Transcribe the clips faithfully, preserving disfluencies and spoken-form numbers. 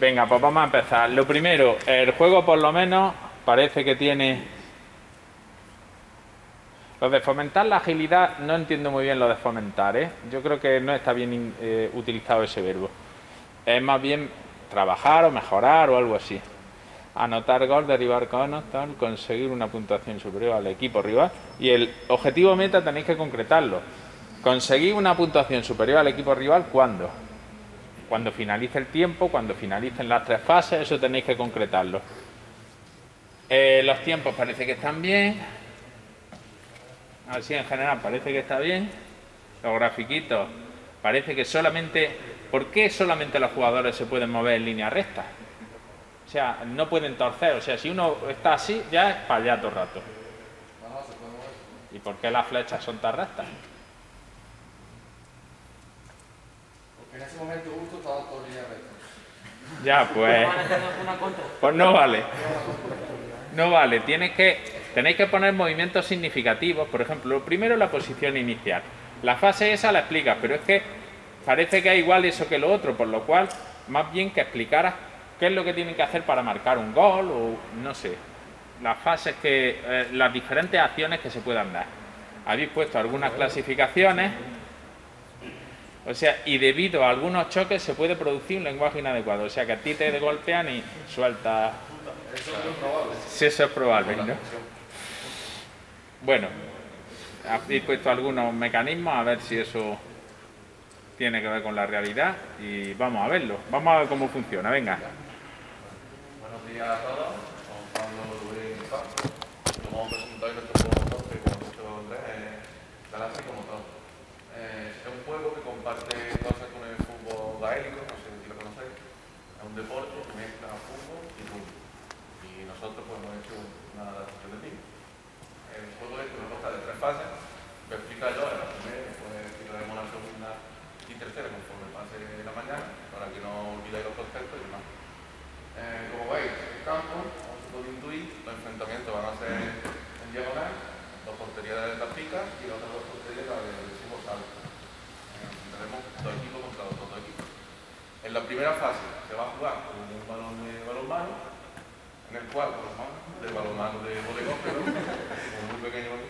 Venga, pues vamos a empezar. Lo primero, el juego por lo menos parece que tiene... Lo de fomentar la agilidad, no entiendo muy bien lo de fomentar, ¿eh? Yo creo que no está bien eh, utilizado ese verbo. Es más bien trabajar o mejorar o algo así. Anotar gol, derribar conos, tal, conseguir una puntuación superior al equipo rival. Y el objetivo meta tenéis que concretarlo. Conseguir una puntuación superior al equipo rival, ¿cuándo? Cuando finalice el tiempo, cuando finalicen las tres fases, eso tenéis que concretarlo. Eh, los tiempos parece que están bien. Así en general parece que está bien. Los grafiquitos parece que solamente... ¿Por qué solamente los jugadores se pueden mover en línea recta? O sea, no pueden torcer. O sea, si uno está así, ya es para allá todo el rato. ¿Y por qué las flechas son tan rectas? Porque en ese momento justo estaba todo en línea recta. Ya, pues... Pues no vale. No vale. Tienes que... Tenéis que poner movimientos significativos, por ejemplo, primero la posición inicial. La fase esa la explicas, pero es que parece que es igual eso que lo otro, por lo cual, más bien que explicaras qué es lo que tienen que hacer para marcar un gol o no sé, las fases que, eh, las diferentes acciones que se puedan dar. Habéis puesto algunas clasificaciones, o sea, y debido a algunos choques se puede producir un lenguaje inadecuado, o sea que a ti te golpean y sueltas... Eso es probable. Sí, eso es probable, ¿no? Bueno, habéis puesto algunos mecanismos, a ver si eso tiene que ver con la realidad y vamos a verlo, vamos a ver cómo funciona, venga. Buenos días a todos, somos Pablo Luis y Paco. Como hemos presentado en nuestro juego motor, que como nuestro juego tres es galáctico motor. Eh, es un juego que comparte cosas con el fútbol gaélico, no sé si lo conocéis. Es un deporte que mezcla fútbol y rugby. Y nosotros pues hemos hecho una adaptación de niños. El juego este me consta de tres fases, lo explica yo en la primera, después explicaremos la segunda y tercera conforme pase la mañana, para que no olvidéis los conceptos y demás. Eh, como veis, el campo, como se puede intuir, los enfrentamientos van a ser en diagonal, dos porterías de la pica y las otras dos porterías de la del chico salto. Tendremos dos equipos contra los dos equipos. En la primera fase se va a jugar con un balón de balonmano, en el cual, ¿no? de balonmano de bodegón, pero muy pequeño aquí,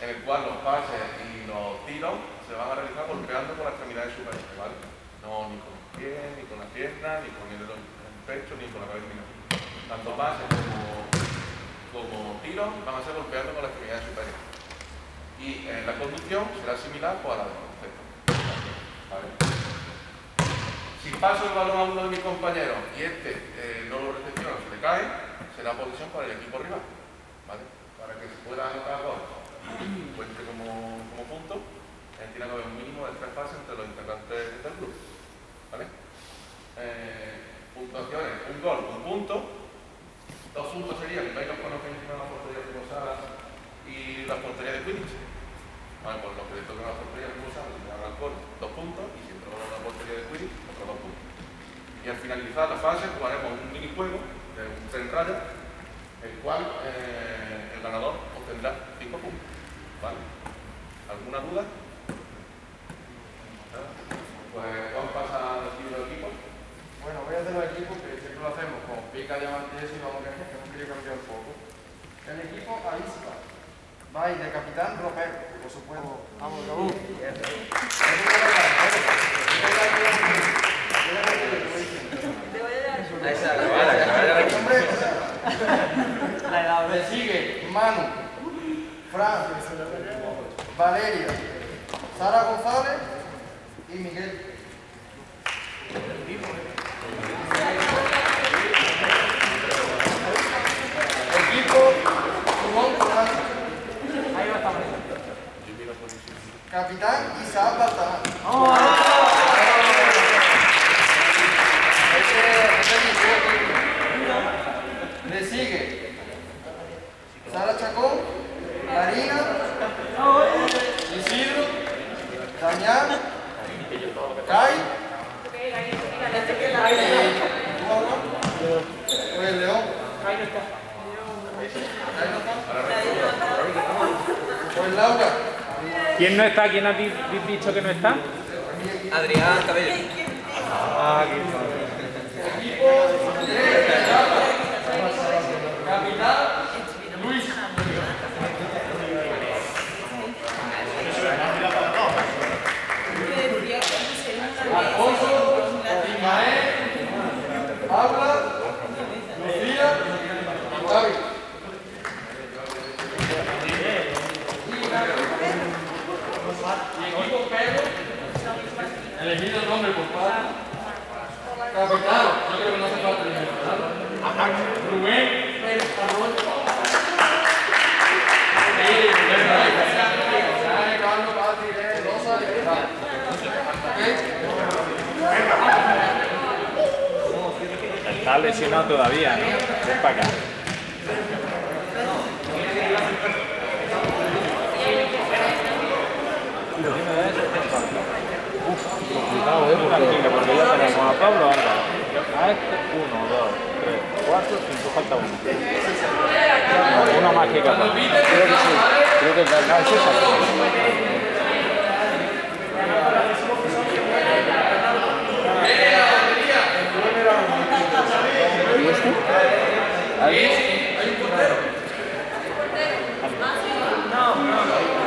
en el cual los pases y los tiros se van a realizar golpeando por la extremidad de su pecho, ¿vale? No ni con los pies, ni con las piernas, ni con el, el pecho, ni con la cabeza, ni tanto pases como, como tiros van a ser golpeando por la extremidad de su pecho. Y eh, la conducción será similar pues, a la del concepto, ¿vale? Si paso el balón a uno de mis compañeros y este eh, no lo recepciona, se le cae, será posición para el equipo rival, ¿vale? Para que se pueda anotar gol, cuente como, como punto, eh, tiene que haber un mínimo de tres pases entre los integrantes del club, ¿vale? Eh, puntuaciones, un gol, un punto, dos puntos serían, no hay los conos que encima de las porterías de Posadas y las porterías de Quidditch. Vale, pues los que le tocan la portería de Posadas le dan al gol, dos puntos, y si entró la portería de Quidditch, y al finalizar la fase jugaremos un minijuego de un tren rayas, el cual eh, el ganador obtendrá cinco puntos. ¿Vale? ¿Alguna duda? Pues vamos a pasar al equipo del equipo. Bueno, voy a hacer el equipo que siempre lo hacemos con pica y amantes y vamos a ver que no quiero cambiar un poco. El equipo avispa. Va y de capitán Romero, por supuesto. Vamos, Raúl. Le sigue Manu, Fran, Valeria, Sara González y Miguel. Equipo Simón Corral. Capitán Isaac Bartán. Le sigue Sara Chacón, Marina, Isidro, Damián, Kai, o el León. Pues Laura. ¿Quién no está? ¿Quién ha dicho que no está? Adrián Cabello. Ah, qué Claro, yo creo que no hace falta dinero, ¿verdad? Rubén Pérez Arroyo. Está lesionado todavía, ¿no? Ven para acá. Uf, complicado, ¿eh? Porque, porque ya tenemos a Pablo ahora. A este, uno, dos, tres, cuatro, cinco, falta uno. No, uno más que capaz. Creo que sí. Creo que el alcance es así. ¿Y este? ¿Alguien? ¿Hay un portero? No, no, no.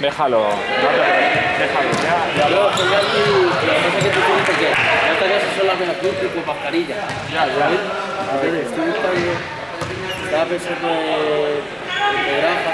Déjalo, no te déjalo, ya, ya lo que ya tú, que tú tienes que hacer, ya estarías sola con la cruz y con mascarilla. Ya, ya. Entonces, tú estaba pensando en que granja,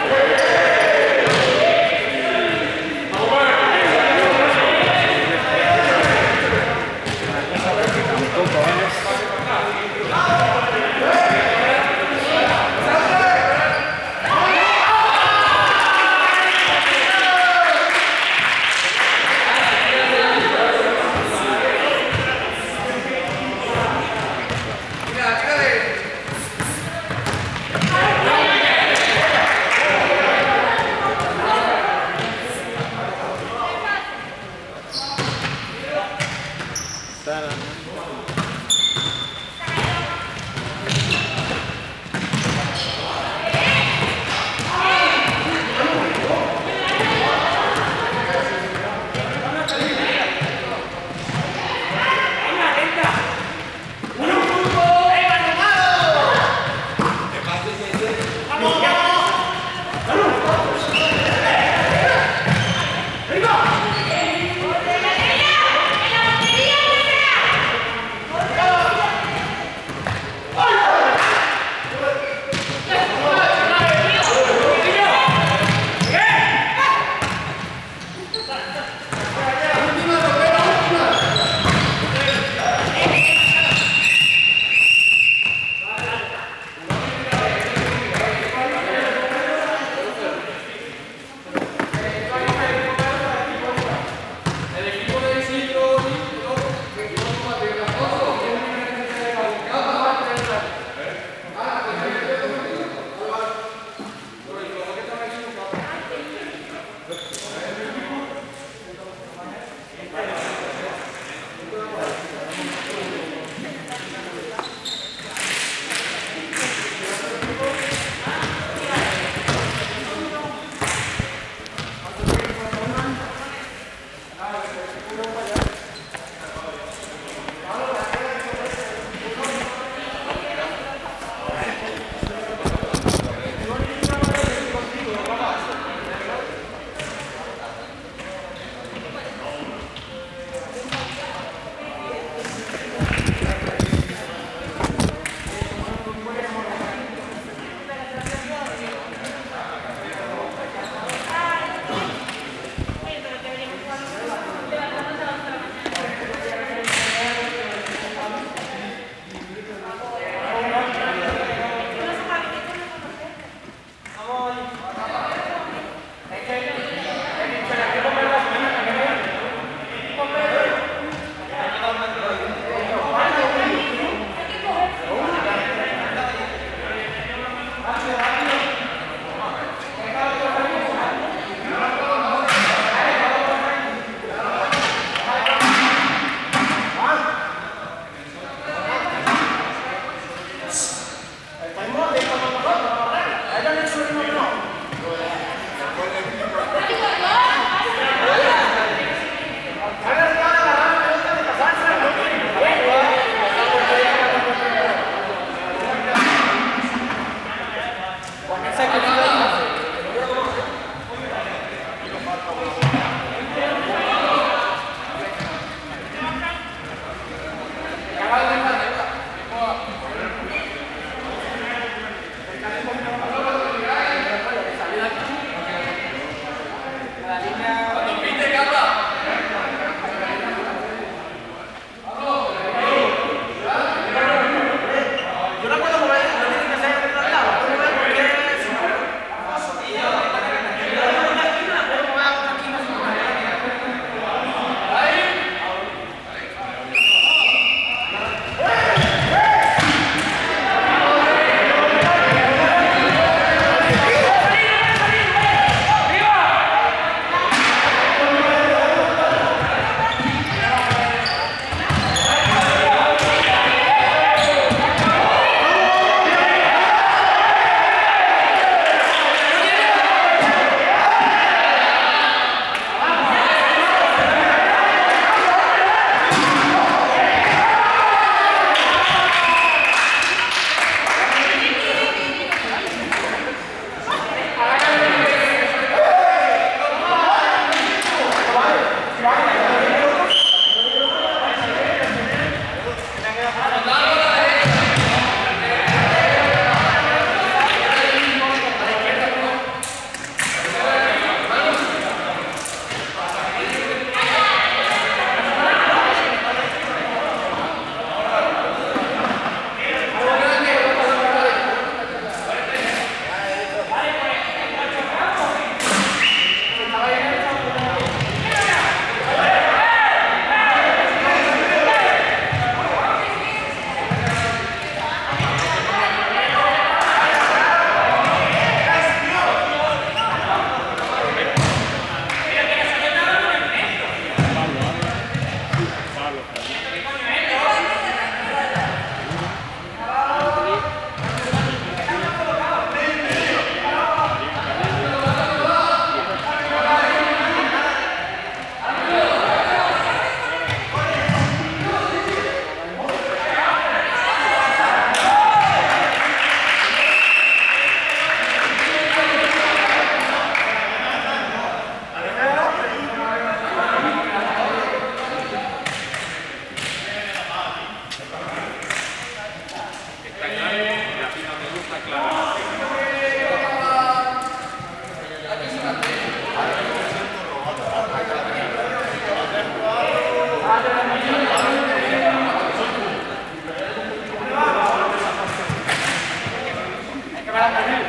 para Daniel.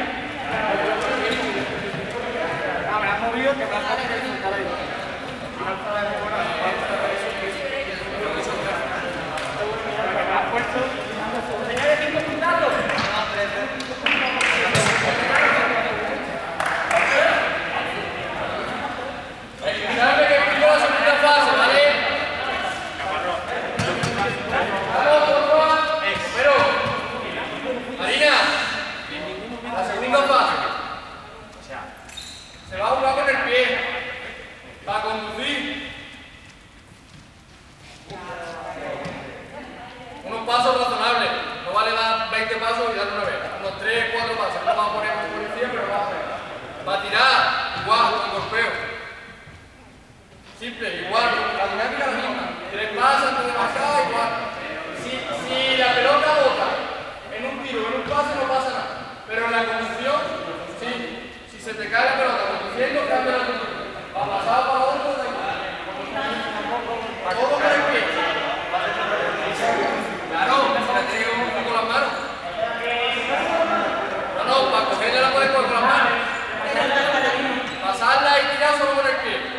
Ah, me la has movido, que me la has movido, que me la has movido. Pasarla y tirar solo con el pie.